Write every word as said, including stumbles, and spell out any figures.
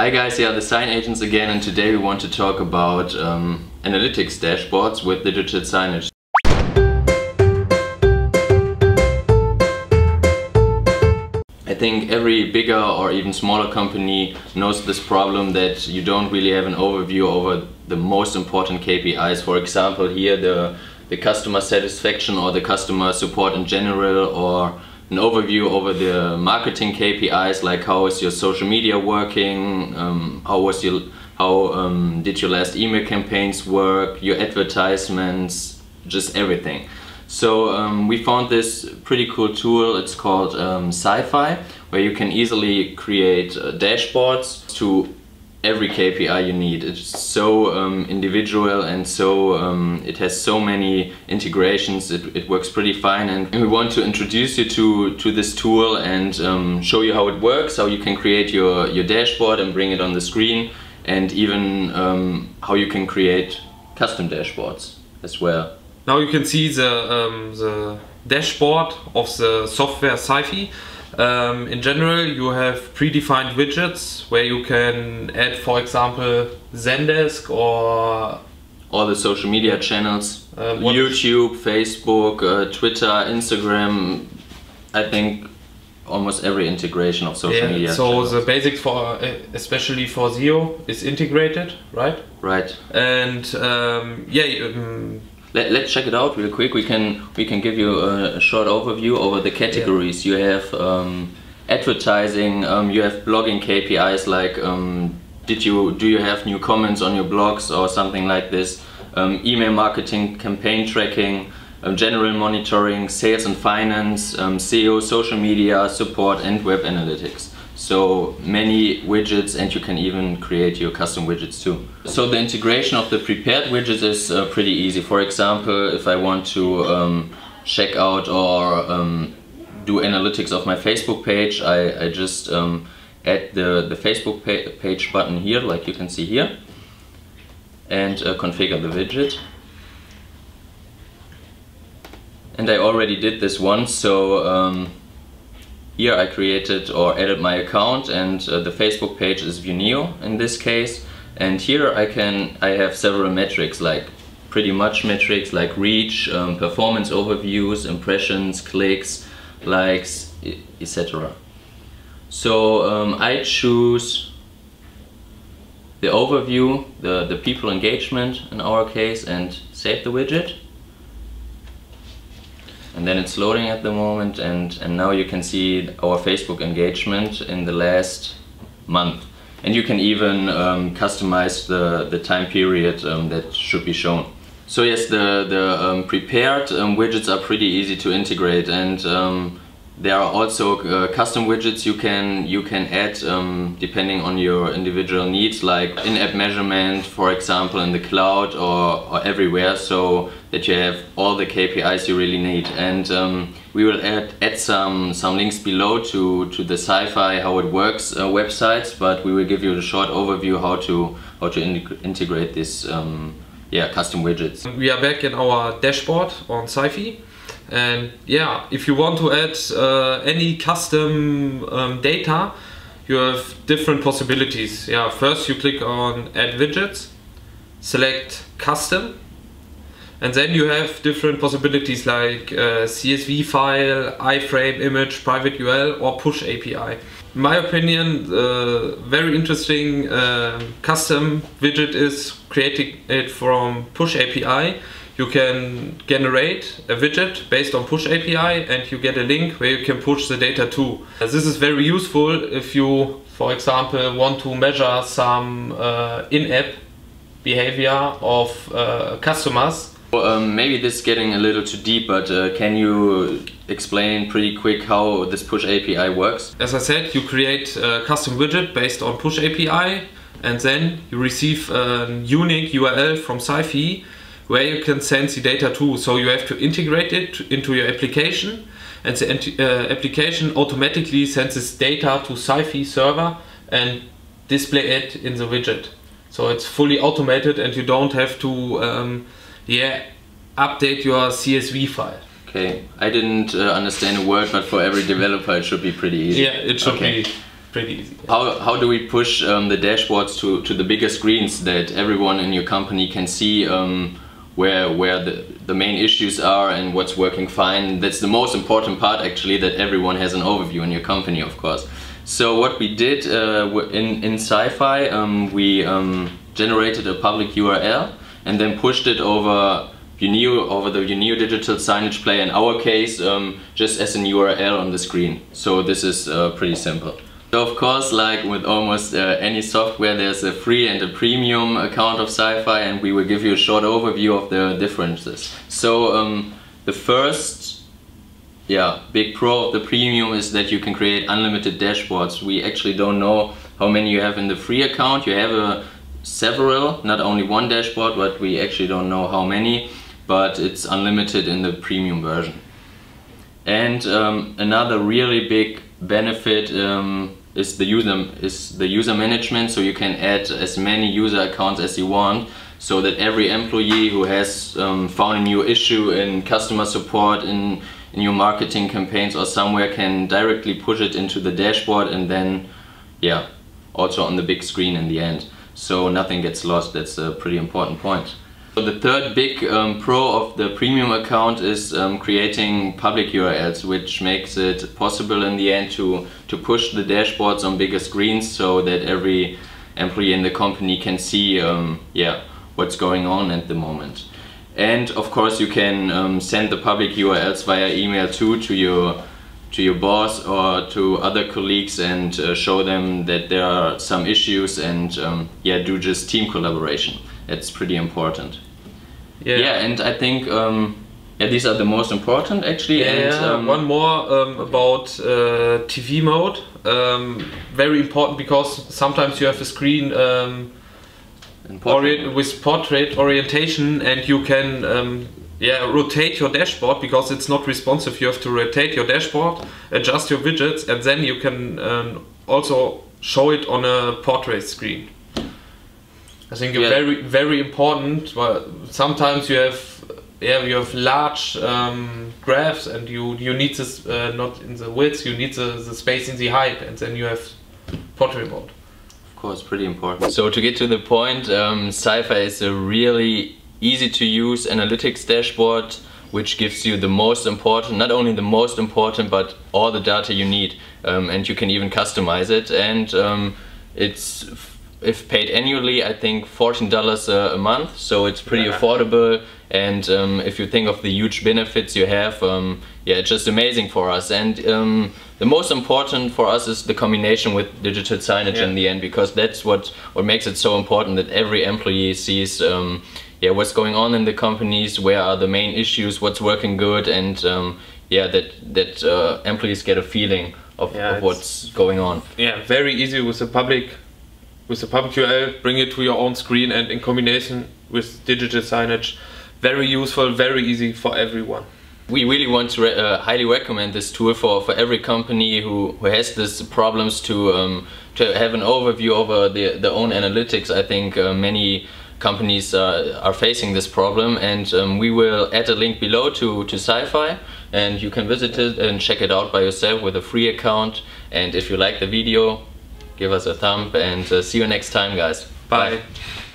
Hi guys, here are the Sign Agents again, and today we want to talk about um, analytics dashboards with digital signage. I think every bigger or even smaller company knows this problem that you don't really have an overview over the most important K P Is. For example, here the, the customer satisfaction or the customer support in general, or an overview over the marketing K P Is, like how is your social media working, um, how was your, how um, did your last email campaigns work, your advertisements, just everything. So um, we found this pretty cool tool. It's called um, Cyfe, where you can easily create uh, dashboards to every K P I you need. It's so um, individual, and so um, it has so many integrations. It, it works pretty fine, and we want to introduce you to to this tool and um, show you how it works, how you can create your your dashboard and bring it on the screen, and even um, how you can create custom dashboards as well. Now you can see the um, the dashboard of the software Cyfe. Um, in general, you have predefined widgets where you can add, for example, Zendesk or all the social media channels, uh, YouTube, Facebook, uh, Twitter, Instagram. I think almost every integration of social yeah, media. So channels. The basics for especially for S E O is integrated, right? Right. And um, yeah. Um, Let, let's check it out real quick. We can we can give you a, a short overview over the categories. Yeah. You have um, advertising. Um, you have blogging K P Is, like um, did you do you have new comments on your blogs or something like this? Um, email marketing, campaign tracking, um, general monitoring, sales and finance, um, S E O, social media, support, and web analytics. So many widgets, and you can even create your custom widgets too. So the integration of the prepared widgets is uh, pretty easy. For example, if I want to um, check out or um, do analytics of my Facebook page, I, I just um, add the, the Facebook pa page button here, like you can see here, and uh, configure the widget. And I already did this once, so um, here I created or added my account, and uh, the Facebook page is viewneo in this case. And here I can I have several metrics, like pretty much metrics like reach, um, performance overviews, impressions, clicks, likes, et cetera. So um, I choose the overview, the the people engagement in our case, and save the widget. And then it's loading at the moment, and, and now you can see our Facebook engagement in the last month. And you can even um, customize the, the time period um, that should be shown. So yes, the, the um, prepared um, widgets are pretty easy to integrate, and um, there are also uh, custom widgets you can, you can add um, depending on your individual needs, like in-app measurement, for example, in the cloud or, or everywhere, so that you have all the K P Is you really need. And um, we will add, add some, some links below to, to the Cyfe How It Works uh, websites, but we will give you a short overview how to, how to in integrate this um, yeah, custom widgets. We are back in our dashboard on Cyfe, and yeah, if you want to add uh, any custom um, data, you have different possibilities. Yeah, first you click on Add Widgets, select Custom, and then you have different possibilities like uh, C S V file, iframe, image, private U R L, or Push A P I. In my opinion, the very interesting uh, custom widget is creating it from Push A P I. You can generate a widget based on Push A P I, and you get a link where you can push the data to. This is very useful if you, for example, want to measure some uh, in-app behavior of uh, customers. Well, um, maybe this is getting a little too deep, but uh, can you explain pretty quick how this Push A P I works? As I said, you create a custom widget based on Push A P I, and then you receive a unique U R L from Cyfe where you can send the data to. So you have to integrate it into your application, and the uh, application automatically sends this data to Cyfe server and display it in the widget. So it's fully automated, and you don't have to um, Yeah, update your C S V file. Okay, I didn't uh, understand a word, but for every developer it should be pretty easy. Yeah, it should okay. be pretty easy. How, how do we push um, the dashboards to, to the bigger screens that everyone in your company can see um, where, where the, the main issues are and what's working fine? That's the most important part, actually, that everyone has an overview in your company, of course. So what we did uh, in, in Cyfe, um, we um, generated a public U R L and then pushed it over viewneo, over the viewneo digital signage player, in our case, um, just as an U R L on the screen. So this is uh, pretty simple. So of course, like with almost uh, any software, there's a free and a premium account of Cyfe, and we will give you a short overview of the differences. So um, the first yeah, big pro of the premium is that you can create unlimited dashboards. We actually don't know how many you have in the free account. You have a, several, not only one dashboard, but we actually don't know how many, but it's unlimited in the premium version. And um, another really big benefit um, is the user is the user management, so you can add as many user accounts as you want, so that every employee who has um, found a new issue in customer support, in, in your marketing campaigns or somewhere, can directly push it into the dashboard, and then yeah, also on the big screen in the end, so nothing gets lost. That's a pretty important point. So the third big um, pro of the premium account is um, creating public U R Ls, which makes it possible in the end to, to push the dashboards on bigger screens, so that every employee in the company can see um, yeah, what's going on at the moment. And of course you can um, send the public U R Ls via email too to your, to your boss or to other colleagues, and uh, show them that there are some issues, and um, yeah, do just team collaboration. It's pretty important. Yeah, yeah, and I think um, yeah, these are the most important, actually. Yeah, and um, one more um, about uh, T V mode. Um, very important, because sometimes you have a screen um, portrait. with portrait orientation, and you can um, yeah, rotate your dashboard, because it's not responsive. You have to rotate your dashboard, adjust your widgets, and then you can um, also show it on a portrait screen. I think yeah. very very important. Well, sometimes you have yeah you have large um, graphs, and you you need this uh, not in the width, you need the, the space in the height, and then you have portrait mode. Of course, pretty important. So to get to the point, um, Cyfe is a really easy to use analytics dashboard, which gives you the most important, not only the most important, but all the data you need, um, and you can even customize it. And um, it's, if paid annually, I think fourteen dollars a month, so it's pretty yeah. affordable. And um, if you think of the huge benefits you have, um, yeah, it's just amazing for us. And um, the most important for us is the combination with digital signage yeah. in the end, because that's what, what makes it so important, that every employee sees um, yeah, what's going on in the companies, where are the main issues, what's working good, and um, yeah, that, that uh, employees get a feeling of, yeah, of what's going on. Yeah, very easy with the public. With the public U R L, bring it to your own screen, and in combination with digital signage, very useful, very easy for everyone. We really want to re uh, highly recommend this tool for, for every company who, who has these problems, to um, to have an overview over the, their own analytics. I think uh, many companies uh, are facing this problem, and um, we will add a link below to, to Cyfe, and you can visit it and check it out by yourself with a free account. And if you like the video, give us a thumb, and uh, see you next time, guys. Bye. Bye.